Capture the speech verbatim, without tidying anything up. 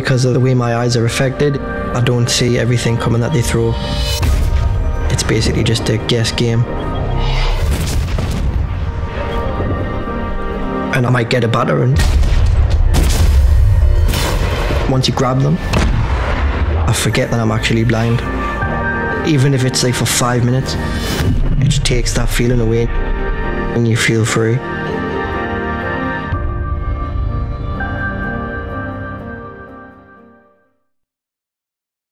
because of the way my eyes are affected, I don't see everything coming that they throw. It's basically just a guess game. And I might get a battering. Once you grab them, I forget that I'm actually blind. Even if it's like for five minutes, it just takes that feeling away and you feel free.